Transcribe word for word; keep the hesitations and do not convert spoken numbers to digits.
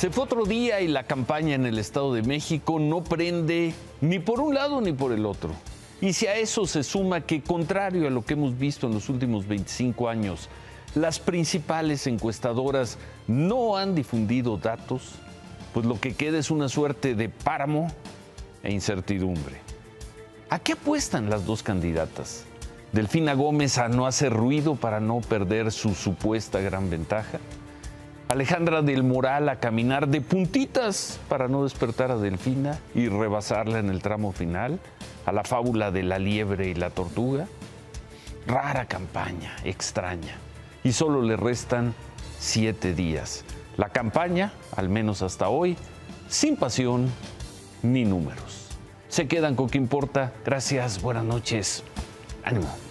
Se fue otro día y la campaña en el Estado de México no prende ni por un lado ni por el otro. Y si a eso se suma que, contrario a lo que hemos visto en los últimos veinticinco años, las principales encuestadoras no han difundido datos, pues lo que queda es una suerte de páramo e incertidumbre. ¿A qué apuestan las dos candidatas? ¿Delfina Gómez a no hacer ruido para no perder su supuesta gran ventaja? ¿Alejandra del Moral a caminar de puntitas para no despertar a Delfina y rebasarla en el tramo final? ¿A la fábula de la liebre y la tortuga? Rara campaña, extraña. Y solo le restan siete días. La campaña, al menos hasta hoy, sin pasión ni números. Se quedan con Qué Importa. Gracias, buenas noches. Ánimo.